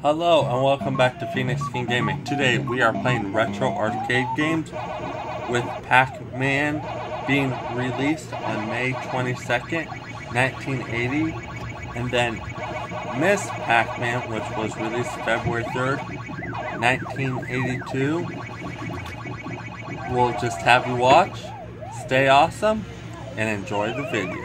Hello and welcome back to Phoenix King Gaming. Today we are playing retro arcade games with Pac-Man being released on May 22nd, 1980, and then Ms. Pac-Man, which was released February 3rd, 1982. We'll just have you watch, stay awesome, and enjoy the video.